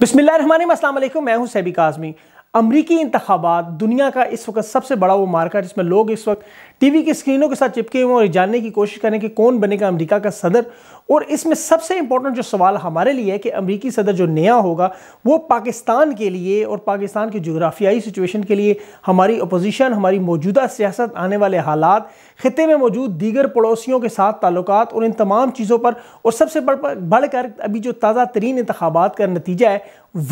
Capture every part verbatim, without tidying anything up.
बिस्मिल्लाहिर्रहमानिर्रहीम, अस्सलाम अलैकुम। मैं हूं सैबी काजमी। अमरीकी इंतखाबात दुनिया का इस वक्त सबसे बड़ा वो मार्का जिसमें लोग इस वक्त टीवी की स्क्रीनों के साथ चिपके हुए और जानने की कोशिश करें कि कौन बनेगा अमरीका का सदर। और इसमें सबसे इंपॉर्टेंट जो सवाल हमारे लिए है कि अमरीकी सदर जो नया होगा वो पाकिस्तान के लिए और पाकिस्तान की जोग्राफियाई सिचुएशन के लिए, हमारी अपोजिशन, हमारी मौजूदा सियासत, आने वाले हालात, खिते में मौजूद दीगर पड़ोसियों के साथ ताल्लुकात और इन तमाम चीज़ों पर, और सबसे बढ़कर अभी जो ताज़ा तरीन इंतखाबात का नतीजा है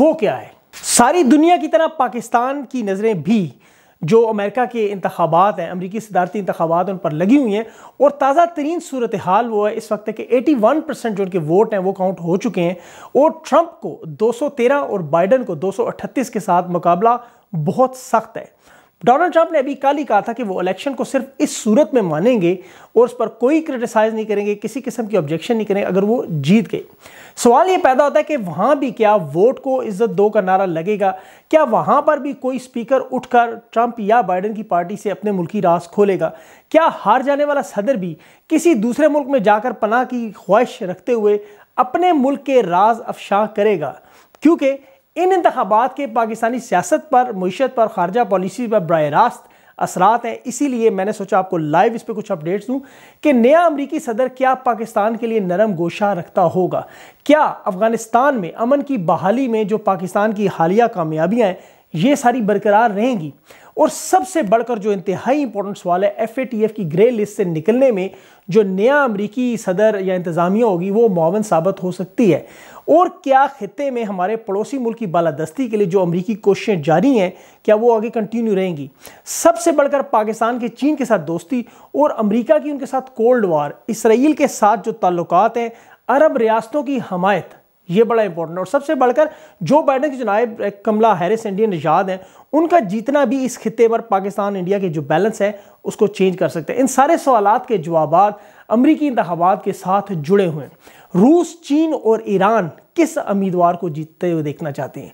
वो क्या है। सारी दुनिया की तरह पाकिस्तान की नज़रें भी जो अमेरिका के इंतखाबात हैं, अमरीकी सदारती इंतखाबात, उन पर लगी हुई हैं। और ताज़ा तरीन सूरत हाल वो है इस वक्त कि इक्यासी परसेंट जो उनके वोट हैं वो काउंट हो चुके हैं और ट्रंप को दो सौ तेरह और बाइडन को दो सौ अड़तीस के साथ मुकाबला बहुत सख्त है। डोनाल्ड ट्रंप ने अभी कल ही कहा था कि वो इलेक्शन को सिर्फ इस सूरत में मानेंगे और उस पर कोई क्रिटिसाइज़ नहीं करेंगे, किसी किस्म की ऑब्जेक्शन नहीं करेंगे अगर वो जीत गए। सवाल ये पैदा होता है कि वहाँ भी क्या वोट को इज्जत दो का नारा लगेगा? क्या वहाँ पर भी कोई स्पीकर उठकर ट्रंप या बाइडन की पार्टी से अपने मुल्की राज खोलेगा? क्या हार जाने वाला सदर भी किसी दूसरे मुल्क में जाकर पनाह की ख्वाहिश रखते हुए अपने मुल्क के राज अफशा करेगा? क्योंकि इन इंतखाबात के पाकिस्तानी सियासत पर, मईशत पर, खारजा पॉलिसी पर बराह रास्त असरात हैं। इसीलिए मैंने सोचा आपको लाइव इस पर कुछ अपडेट्स दूं कि नया अमरीकी सदर क्या पाकिस्तान के लिए नरम गोशा रखता होगा, क्या अफगानिस्तान में अमन की बहाली में जो पाकिस्तान की हालिया कामयाबियां हैं ये सारी बरकरार रहेंगी। और सबसे बढ़कर जो इंतहाई इंपॉर्टेंट सवाल है, एफ ए टी एफ की ग्रे लिस्ट से निकलने में जो नया अमरीकी सदर या इंतज़ामिया होगी वो मुआवन साबित हो सकती है। और क्या खिते में हमारे पड़ोसी मुल्क की बालादस्ती के लिए जो अमरीकी कोशिशें जारी हैं क्या वो आगे कंटिन्यू रहेंगी? सबसे बढ़कर पाकिस्तान के चीन के साथ दोस्ती और अमरीका की उनके साथ कोल्ड वार, इसराइल के साथ जो ताल्लुकात हैं, अरब रियासतों की हमायत, ये बड़ा इंपॉर्टेंट। और सबसे बढ़कर जो बाइडन की नायब कमला हैरिस इंडियन निजात हैं, उनका जीतना भी इस खिते पर पाकिस्तान इंडिया के जो बैलेंस है उसको चेंज कर सकते हैं। इन सारे सवालात के जवाबात अमरीकी इंतखाबात के साथ जुड़े हुए हैं। रूस, चीन और ईरान किस उम्मीदवार को जीतते हुए देखना चाहते हैं?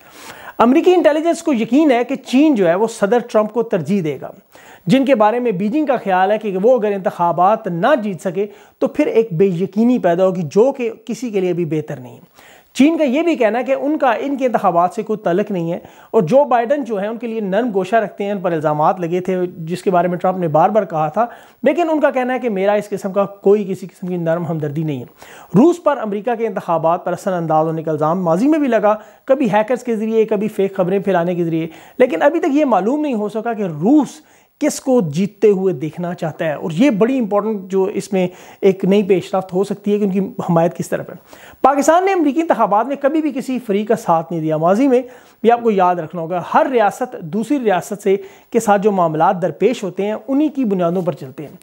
अमरीकी इंटेलिजेंस को यकीन है कि चीन जो है वो सदर ट्रंप को तरजीह देगा, जिनके बारे में बीजिंग का ख्याल है कि वो अगर इंतखाबात ना जीत सके तो फिर एक बेयकीनी पैदा होगी जो कि किसी के लिए भी बेहतर नहीं है। चीन का ये भी कहना है कि उनका इनके इंतखाबात से कोई तलक नहीं है। और जो बाइडन जो है उनके लिए नरम गोशा रखते हैं, उन पर इल्ज़ामात लगे थे जिसके बारे में ट्रंप ने बार बार कहा था, लेकिन उनका कहना है कि मेरा इस किस्म का कोई किसी किस्म की नरम हमदर्दी नहीं है। रूस पर अमेरिका के इंतखाबात पर असर अंदाज होने का इल्ज़ाम माजी में भी लगा, कभी हैकर्स के ज़रिए, कभी फेक खबरें फैलाने के ज़रिए, लेकिन अभी तक ये मालूम नहीं हो सका कि रूस किसको जीतते हुए देखना चाहता है। और ये बड़ी इंपॉर्टेंट जो इसमें एक नई पेशरफ्त हो सकती है कि उनकी हमायत किस तरफ है। पाकिस्तान ने अमरीकी इंतखाबात में कभी भी किसी फरीक का साथ नहीं दिया। माजी में भी आपको याद रखना होगा, हर रियासत दूसरी रियासत से के साथ जो मामला दरपेश होते हैं उन्हीं की बुनियादों पर चलते हैं।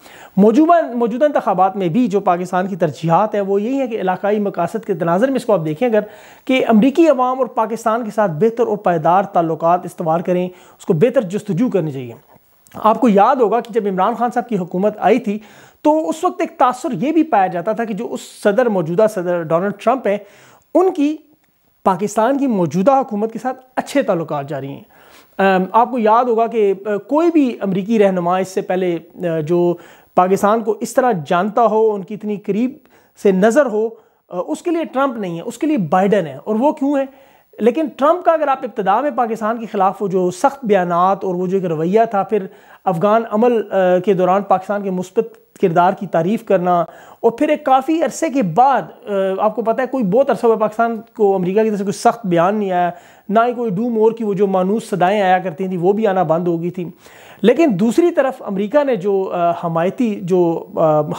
मौजूदा मौजूदा इंतखाबात में भी जो पाकिस्तान की तरजीहात है वो यही है कि इलाकाई मकासद के तनाजर में इसको आप देखें अगर कि अमरीकी अवाम और पाकिस्तान के साथ बेहतर और पायदार ताल्लुकात इस्तवार करें, उसको बेहतर जस्तजू करनी चाहिए। आपको याद होगा कि जब इमरान खान साहब की हुकूमत आई थी तो उस वक्त एक तासुर ये भी पाया जाता था कि जो उस सदर, मौजूदा सदर डोनाल्ड ट्रंप है, उनकी पाकिस्तान की मौजूदा हुकूमत के साथ अच्छे ताल्लुकात जारी हैं। आपको याद होगा कि कोई भी अमरीकी रहनुमा इससे पहले जो पाकिस्तान को इस तरह जानता हो, उनकी इतनी करीब से नज़र हो, उसके लिए ट्रंप नहीं है, उसके लिए बाइडन है। और वो क्यों है? लेकिन ट्रंप का अगर आप इब्तदा में पाकिस्तान के ख़िलाफ़ वो जो सख्त बयान और वो जो एक रवैया था, फिर अफ़गान अमल के दौरान पाकिस्तान के मुस्बत किरदार की तारीफ़ करना, और फिर एक काफ़ी अरसे के बाद आपको पता है कोई बहुत अरसा हुआ पाकिस्तान को अमेरिका की तरफ से कोई सख्त बयान नहीं आया, ना ही कोई डूम और की वो जो मानूस सदाएँ आया करती थी वो भी आना बंद हो गई थी। लेकिन दूसरी तरफ अमेरिका ने जो हमायती जो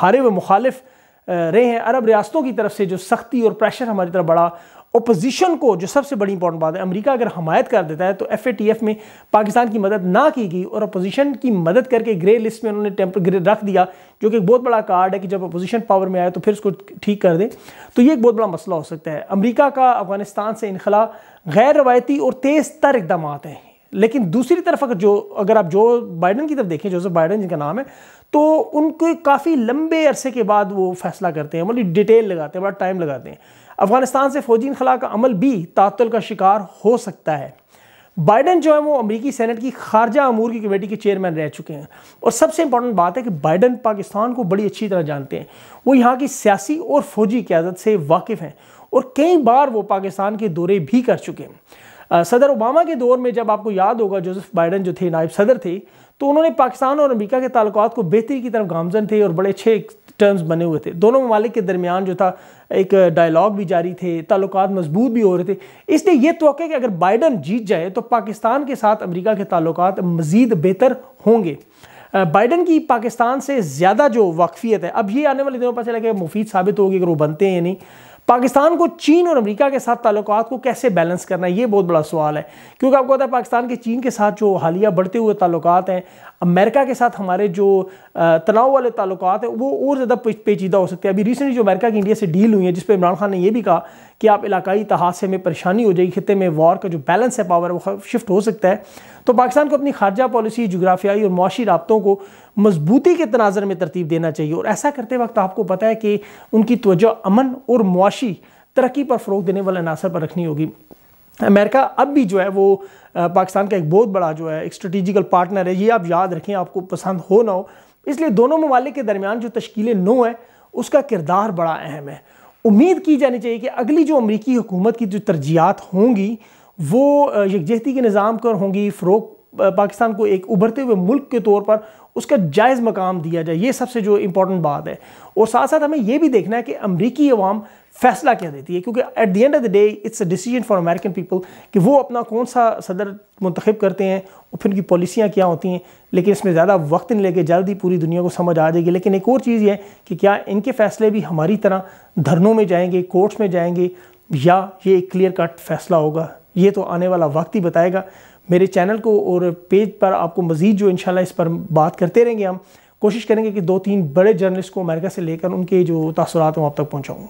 हारे हुए मुखालिफ रहे हैं अरब रियासतों की तरफ से जो सख्ती और प्रेशर हमारी तरफ बढ़ा, ओपोजिशन को जो सबसे बड़ी इंपॉर्टेंट बात है, अमेरिका अगर हमायत कर देता है तो एफ ए टी एफ में पाकिस्तान की मदद ना की गई और अपोजिशन की मदद करके ग्रे लिस्ट में उन्होंने टेम्पर रख दिया, जो कि एक बहुत बड़ा कार्ड है कि जब अपोजिशन पावर में आए तो फिर उसको ठीक कर दें। तो ये एक बहुत बड़ा मसला हो सकता है। अमेरिका का अफगानिस्तान से इनखला गैर रवायती और तेज़ तर इकदाम हैं। लेकिन दूसरी तरफ अगर जो अगर आप जो बाइडन की तरफ देखें, जोसफ बाइडन जिनका नाम है, तो उनको काफ़ी लंबे अरसे के बाद वो फैसला करते हैं, मतलब डिटेल लगाते हैं, बड़ा टाइम लगाते हैं। अफगानिस्तान से फ़ौजी इनखला का अमल भी तातुल का शिकार हो सकता है। बाइडन जो है वो अमेरिकी सेनेट की खारजा अमूर की कमेटी के चेयरमैन रह चुके हैं। और सबसे इंपॉर्टेंट बात है कि बाइडन पाकिस्तान को बड़ी अच्छी तरह जानते हैं, वो यहाँ की सियासी और फौजी क़ियादत से वाकिफ़ हैं। और कई बार वो पाकिस्तान के दौरे भी कर चुके हैं। सदर ओबामा के दौर में, जब आपको याद होगा, जोसफ बाइडन जो थे नायब सदर थे, तो उन्होंने पाकिस्तान और अमेरिका के ताल्लुकात को बेहतरी की तरफ गामजन थे और बड़े अच्छे टर्म्स बने हुए थे। दोनों ममालिक के दरमियान जो था एक डायलॉग भी जारी थे, ताल्लुकात मजबूत भी हो रहे थे। इसलिए ये तवक्को है कि अगर बाइडन जीत जाए तो पाकिस्तान के साथ अमेरिका के ताल्लुकात मज़ीद बेहतर होंगे। बाइडन की पाकिस्तान से ज़्यादा जो वाकफियत है, अब ये आने वाले दिनों पता चला कि मुफीद साबित होगी अगर वो बनते हैं या नहीं। पाकिस्तान को चीन और अमेरिका के साथ ताल्लुकात को कैसे बैलेंस करना है, ये बहुत बड़ा सवाल है, क्योंकि आपको पता है पाकिस्तान के चीन के साथ जो हालिया बढ़ते हुए ताल्लुकात हैं, अमेरिका के साथ हमारे जो तनाव वाले ताल्लुकात हैं वो और ज़्यादा पेचीदा हो सकते हैं। अभी रिसेंटली जो अमेरिका की इंडिया से डील हुई है, जिस पर इमरान खान ने यह भी कहा कि आप इलाकाई तहादसे में परेशानी हो जाएगी, खिते में वॉर का जो बैलेंस है पावर वो शिफ्ट हो सकता है, तो पाकिस्तान को अपनी खारजा पॉलिसी, जोग्राफियाई और मुआशी राब्तों को मजबूती के तनाजर में तरतीब देना चाहिए। और ऐसा करते वक्त आपको पता है कि उनकी तवज्जो अमन और मुआशी तरक्की पर फ़रोग देने वाले अनासर पर रखनी होगी। अमेरिका अब भी जो है वो पाकिस्तान का एक बहुत बड़ा जो है एक स्ट्रेटेजिकल पार्टनर है, ये आप याद रखें, आपको पसंद हो ना हो। इसलिए दोनों ममालिक के दरमियान जो तश्कील नो है उसका किरदार बड़ा अहम है। उम्मीद की जानी चाहिए कि अगली जो अमरीकी हुकूमत की जो तरजीहात होंगी वो यकजहती के निज़ाम पर होंगी, फ़रोग पाकिस्तान को एक उभरते हुए मुल्क के तौर पर उसका जायज़ मकाम दिया जाए, ये सबसे जो इम्पोर्टेंट बात है। और साथ साथ हमें यह भी देखना है कि अमरीकी अवाम फैसला क्या देती है, क्योंकि at the end of the day it's a decision for American people कि वो अपना कौन सा सदर मुंतखब करते हैं और फिर उनकी पॉलिसियाँ क्या होती हैं। लेकिन इसमें ज़्यादा वक्त नहीं लेके जल्द ही पूरी दुनिया को समझ आ जाएगी। लेकिन एक और चीज़ यह है कि क्या इनके फैसले भी हमारी तरह धरनों में जाएंगे, कोर्ट्स में जाएंगे, या ये एक क्लियर कट फैसला होगा, ये तो आने वाला वक्त ही बताएगा। मेरे चैनल को और पेज पर आपको मज़ीद जो इंशाल्लाह इस पर बात करते रहेंगे। हम कोशिश करेंगे कि दो तीन बड़े जर्नलिस्ट को अमेरिका से लेकर उनके जो तासुरात हैं वहाँ तक पहुँचाऊँ।